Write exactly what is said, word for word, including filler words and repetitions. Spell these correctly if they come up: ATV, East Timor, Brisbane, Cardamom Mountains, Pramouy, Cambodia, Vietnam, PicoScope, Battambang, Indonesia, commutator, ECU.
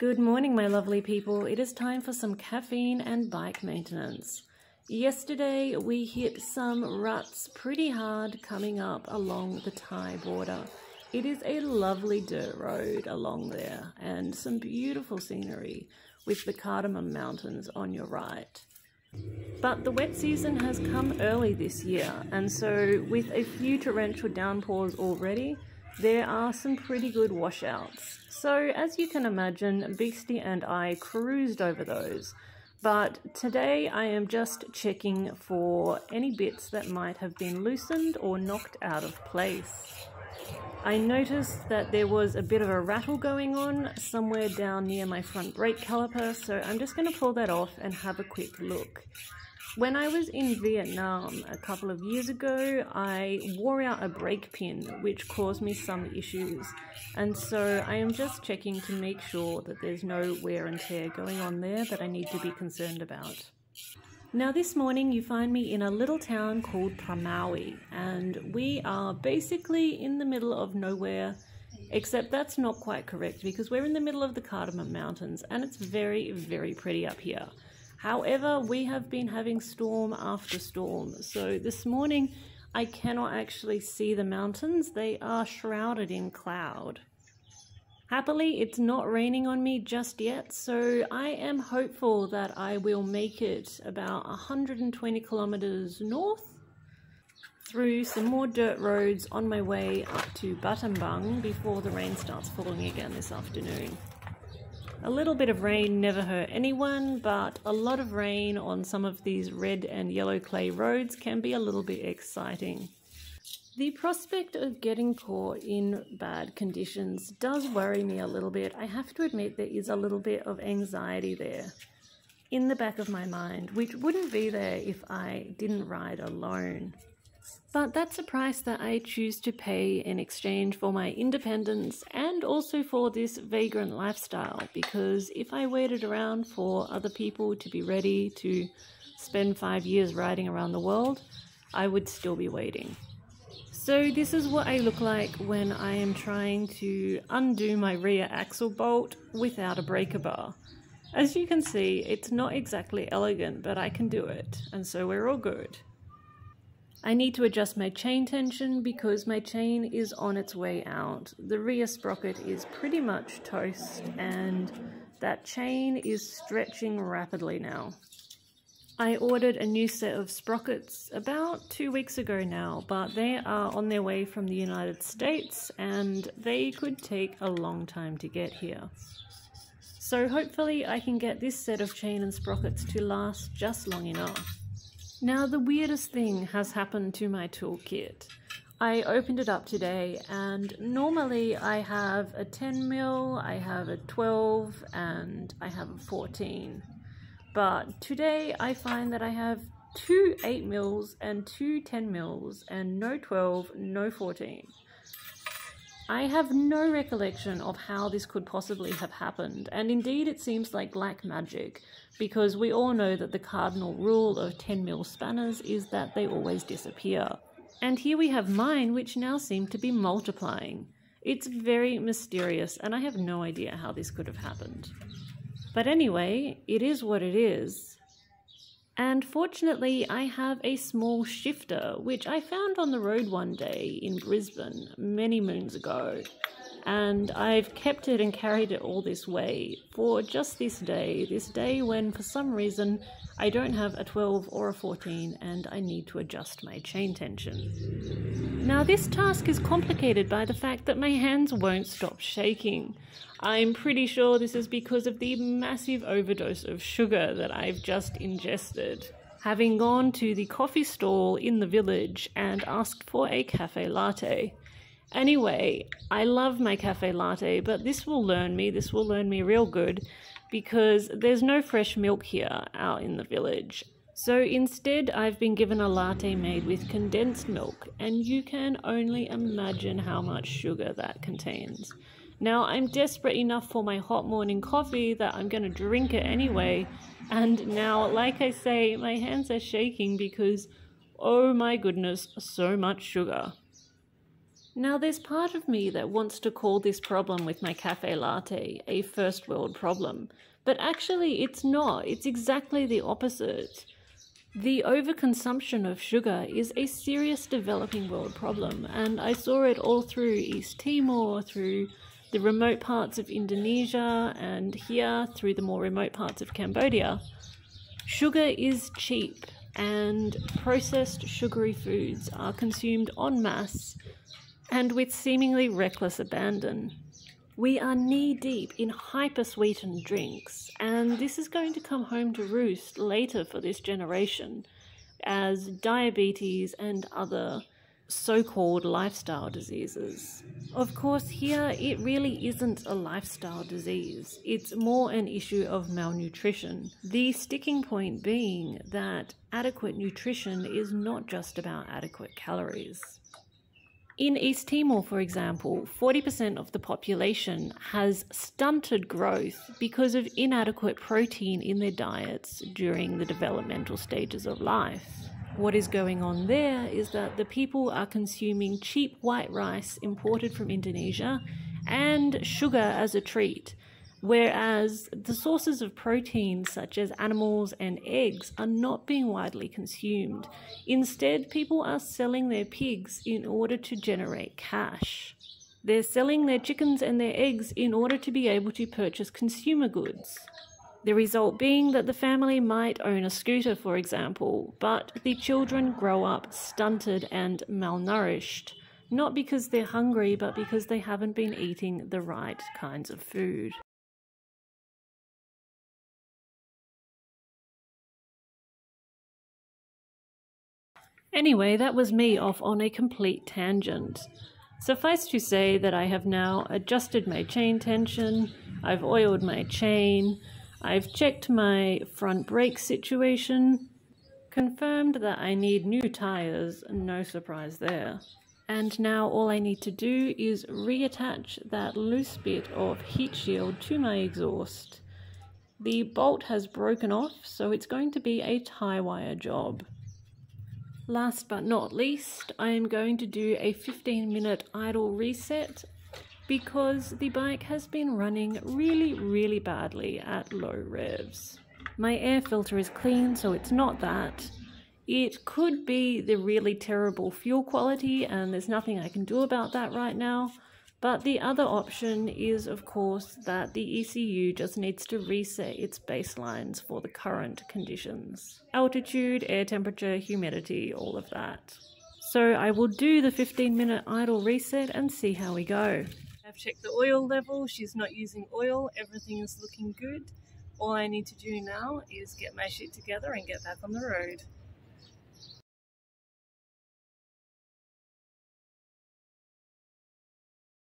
Good morning, my lovely people. It is time for some caffeine and bike maintenance. Yesterday, we hit some ruts pretty hard coming up along the Thai border. It is a lovely dirt road along there and some beautiful scenery with the Cardamom Mountains on your right. But the wet season has come early this year, and so with a few torrential downpours already, there are some pretty good washouts. So as you can imagine, Beastie and I cruised over those. But today I am just checking for any bits that might have been loosened or knocked out of place. I noticed that there was a bit of a rattle going on somewhere down near my front brake caliper, so I'm just going to pull that off and have a quick look. When I was in Vietnam a couple of years ago, I wore out a brake pin, which caused me some issues. And so I am just checking to make sure that there's no wear and tear going on there that I need to be concerned about. Now this morning you find me in a little town called Pramouy, and we are basically in the middle of nowhere, except that's not quite correct because we're in the middle of the Cardamom Mountains and it's very, very pretty up here. However, we have been having storm after storm, so this morning I cannot actually see the mountains. They are shrouded in cloud. Happily, it's not raining on me just yet, so I am hopeful that I will make it about one hundred twenty kilometers north through some more dirt roads on my way up to Battambang before the rain starts falling again this afternoon. A little bit of rain never hurt anyone, but a lot of rain on some of these red and yellow clay roads can be a little bit exciting. The prospect of getting caught in bad conditions does worry me a little bit. I have to admit there is a little bit of anxiety there in the back of my mind, which wouldn't be there if I didn't ride alone. But that's a price that I choose to pay in exchange for my independence and also for this vagrant lifestyle, because if I waited around for other people to be ready to spend five years riding around the world, I would still be waiting. So this is what I look like when I am trying to undo my rear axle bolt without a breaker bar. As you can see, it's not exactly elegant, but I can do it, and so we're all good. I need to adjust my chain tension because my chain is on its way out. The rear sprocket is pretty much toast and that chain is stretching rapidly now. I ordered a new set of sprockets about two weeks ago now, but they are on their way from the United States and they could take a long time to get here. So hopefully I can get this set of chain and sprockets to last just long enough. Now the weirdest thing has happened to my toolkit. I opened it up today and normally I have a ten mil, I have a twelve and I have a fourteen. But today I find that I have two eight mils and two ten mils and no twelve, no fourteen. I have no recollection of how this could possibly have happened, and indeed it seems like black magic, because we all know that the cardinal rule of ten mil spanners is that they always disappear. And here we have mine, which now seem to be multiplying. It's very mysterious, and I have no idea how this could have happened. But anyway, it is what it is. And fortunately, I have a small shifter, which I found on the road one day in Brisbane many moons ago. And I've kept it and carried it all this way for just this day, this day when for some reason I don't have a twelve or a fourteen and I need to adjust my chain tension. Now this task is complicated by the fact that my hands won't stop shaking. I'm pretty sure this is because of the massive overdose of sugar that I've just ingested, having gone to the coffee stall in the village and asked for a cafe latte. Anyway, I love my cafe latte, but this will learn me, this will learn me real good, because there's no fresh milk here out in the village. So instead, I've been given a latte made with condensed milk, and you can only imagine how much sugar that contains. Now, I'm desperate enough for my hot morning coffee that I'm going to drink it anyway, and now, like I say, my hands are shaking because, oh my goodness, so much sugar. Now, there's part of me that wants to call this problem with my cafe latte a first world problem, but actually it's not. It's exactly the opposite. The overconsumption of sugar is a serious developing world problem, and I saw it all through East Timor, through the remote parts of Indonesia, and here through the more remote parts of Cambodia. Sugar is cheap, and processed sugary foods are consumed en masse and with seemingly reckless abandon. We are knee-deep in hyper-sweetened drinks, and this is going to come home to roost later for this generation as diabetes and other so-called lifestyle diseases. Of course, here it really isn't a lifestyle disease. It's more an issue of malnutrition. The sticking point being that adequate nutrition is not just about adequate calories. In East Timor, for example, forty percent of the population has stunted growth because of inadequate protein in their diets during the developmental stages of life. What is going on there is that the people are consuming cheap white rice imported from Indonesia and sugar as a treat, whereas the sources of protein such as animals and eggs are not being widely consumed. Instead, people are selling their pigs in order to generate cash. They're selling their chickens and their eggs in order to be able to purchase consumer goods. The result being that the family might own a scooter, for example, but the children grow up stunted and malnourished, not because they're hungry, but because they haven't been eating the right kinds of food. Anyway, that was me off on a complete tangent. Suffice to say that I have now adjusted my chain tension, I've oiled my chain, I've checked my front brake situation, confirmed that I need new tires, no surprise there. And now all I need to do is reattach that loose bit of heat shield to my exhaust. The bolt has broken off, so it's going to be a tie wire job. Last but not least, I am going to do a fifteen minute idle reset because the bike has been running really, really badly at low revs. My air filter is clean, so it's not that. It could be the really terrible fuel quality, and there's nothing I can do about that right now. But the other option is, of course, that the E C U just needs to reset its baselines for the current conditions. Altitude, air temperature, humidity, all of that. So I will do the fifteen minute idle reset and see how we go. I've checked the oil level, she's not using oil, everything is looking good. All I need to do now is get my shit together and get back on the road.